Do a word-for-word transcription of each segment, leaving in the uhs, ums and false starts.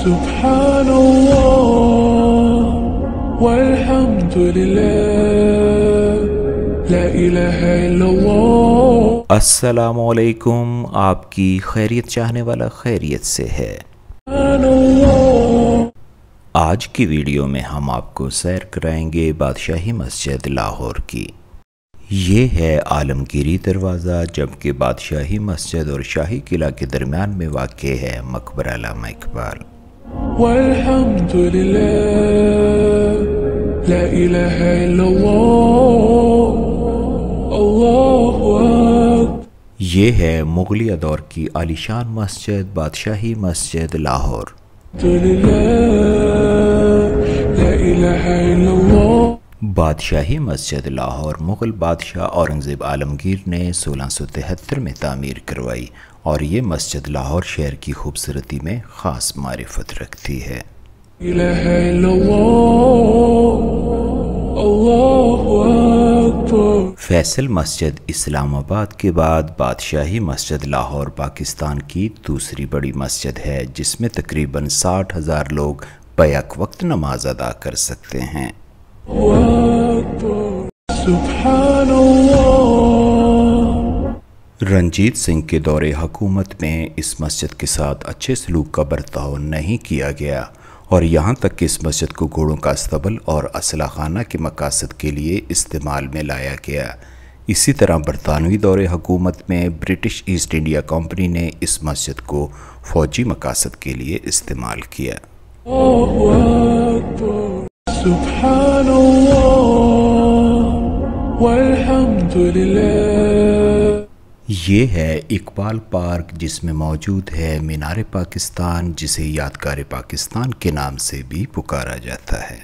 सुब्हानल्लाह वल्हम्दुलिल्लाह ला इलाहा इल्लल्लाह। अस्सलामुअलैकुम, आपकी खैरियत चाहने वाला खैरियत से है। आज की वीडियो में हम आपको सैर कराएंगे बादशाही मस्जिद लाहौर की। ये है आलमगीरी दरवाज़ा, जबकि बादशाही मस्जिद और शाही किला के दरमियान में वाक़े है मकबरा अल्लामा इकबाल। ला इलाहा इल्लल्लाह अल्लाहु अकबर। ये है मुग़लिया दौर की आलीशान मस्जिद बादशाही मस्जिद लाहौर। बादशाही मस्जिद लाहौर मुग़ल बादशाह औरंगज़ेब आलमगीर ने सोलह सौ तिहत्तर में तामीर करवाई और ये मस्जिद लाहौर शहर की खूबसूरती में ख़ास मारिफत रखती है। फैसल मस्जिद इस्लामाबाद के बाद बादशाही मस्जिद लाहौर पाकिस्तान की दूसरी बड़ी मस्जिद है, जिसमें तकरीबन साठ हज़ार लोग बैक वक्त नमाज अदा कर सकते हैं। रंजीत सिंह के दौरे हुकूमत में इस मस्जिद के साथ अच्छे सलूक का बर्ताव नहीं किया गया और यहाँ तक कि इस मस्जिद को घोड़ों का अस्तबल और असलाखाना के मकासद के लिए इस्तेमाल में लाया गया। इसी तरह बरतानवी दौरे हुकूमत में ब्रिटिश ईस्ट इंडिया कंपनी ने इस मस्जिद को फ़ौजी मकासद के लिए इस्तेमाल किया। ये है इकबाल पार्क, जिसमें मौजूद है मीनार-ए-पाकिस्तान, जिसे यादगार पाकिस्तान के नाम से भी पुकारा जाता है।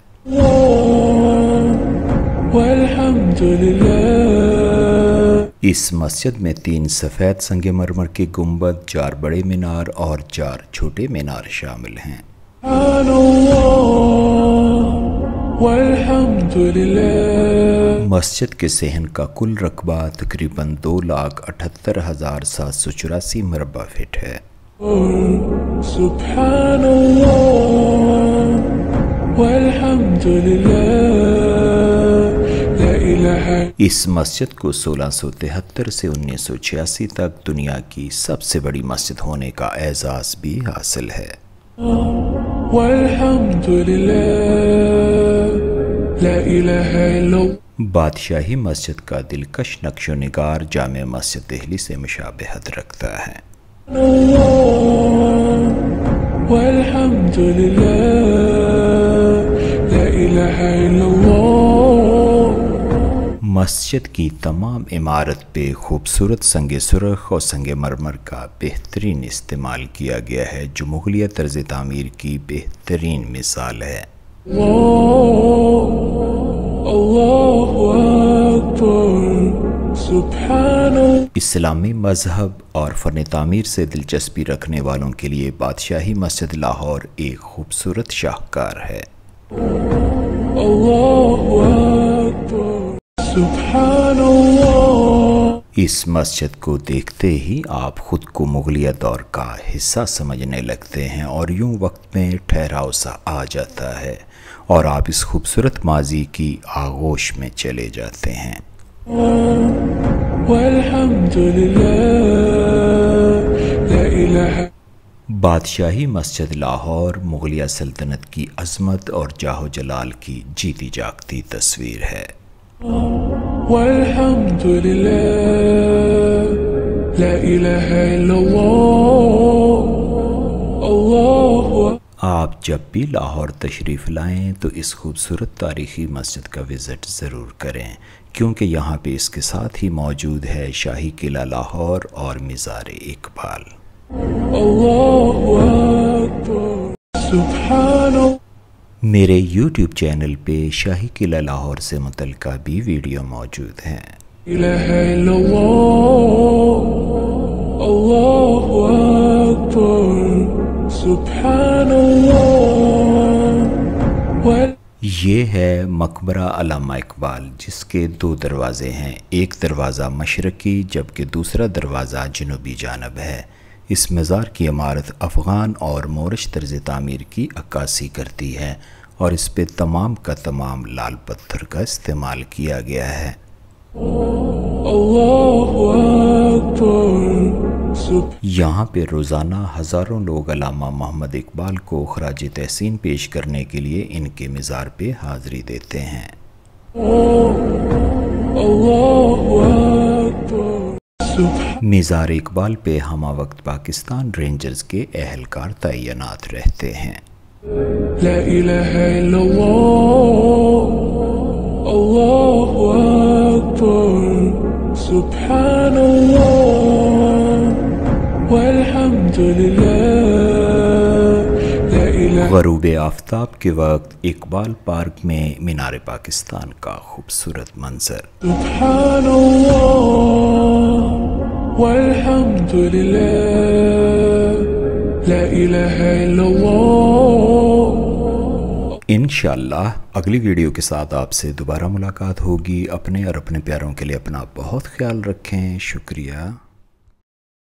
इस मस्जिद में तीन सफ़ेद संगमरमर के गुंबद, चार बड़े मीनार और चार छोटे मीनार शामिल हैं। मस्जिद के सहन का कुल रकबा तकरीबन दो लाख अठहत्तर हज़ार सात सौ चौरासी मरबा फिट है। इस मस्जिद को सोलह सौ तिहत्तर से उन्नीस सौ छियासी तक दुनिया की सबसे बड़ी मस्जिद होने का एजाज़ भी हासिल है। बादशाही मस्जिद का दिलकश नक्शो निगार जामे मस्जिद दिल्ली से मुशाबहत रखता है। मस्जिद की तमाम इमारत पे खूबसूरत संगे सुरख और संगे मरमर का बेहतरीन इस्तेमाल किया गया है, जो मुग़लिया तर्ज तामीर की बेहतरीन मिसाल है। इस्लामी मजहब और फ़न तामीर से दिलचस्पी रखने वालों के लिए बादशाही मस्जिद लाहौर एक खूबसूरत शाहकार है। इस मस्जिद को देखते ही आप ख़ुद को मुग़लिया दौर का हिस्सा समझने लगते हैं और यूं वक्त में ठहराव सा आ जाता है और आप इस खूबसूरत माजी की आगोश में चले जाते हैं। बादशाही मस्जिद लाहौर मुग़लिया सल्तनत की अज़मत और जाहो जलाल की जीती जागती तस्वीर है। ला इलाहा इल्लल्लाह। आप जब भी लाहौर तशरीफ़ लाएं तो इस खूबसूरत तारीख़ी मस्जिद का विज़िट ज़रूर करें, क्योंकि यहाँ पे इसके साथ ही मौजूद है शाही किला लाहौर और मज़ार-ए-इक़बाल। मेरे यूट्यूब चैनल पे शाही किला लाहौर से मुतल्लिक़ भी वीडियो मौजूद हैं। ये है मकबरा अल्लामा इकबाल, जिसके दो दरवाज़े हैं। एक दरवाज़ा मशरक़ी जबकि दूसरा दरवाज़ा जनूबी जानब है। इस मज़ार की इमारत अफ़गान और मोरिश तर्ज तामीर की अक्कासी करती है और इस पर तमाम का तमाम लाल पत्थर का इस्तेमाल किया गया है। यहाँ पे रोज़ाना हज़ारों लोग अल्लामा मोहम्मद इकबाल को ख़राज तहसीन पेश करने के लिए इनके मज़ार पे हाज़री देते हैं। मज़ार इकबाल पे हमा वक्त पाकिस्तान रेंजर्स के अहलकार तैनात रहते हैं। ला इलाहा इल्लल्लाह, अल्लाहु अकबर, सुब्हानल्लाह वल्हम्दुलिल्लाह। ग़ुरूब आफ़ताब के वक्त इकबाल पार्क में मीनार पाकिस्तान का खूबसूरत मंजर, सुब्हानल्लाह वल्हम्दुलिल्लाह, ला इलाहा इल्लल्लाह। इंशाअल्लाह अगली वीडियो के साथ आपसे दोबारा मुलाकात होगी। अपने और अपने प्यारों के लिए अपना बहुत ख्याल रखें। शुक्रिया।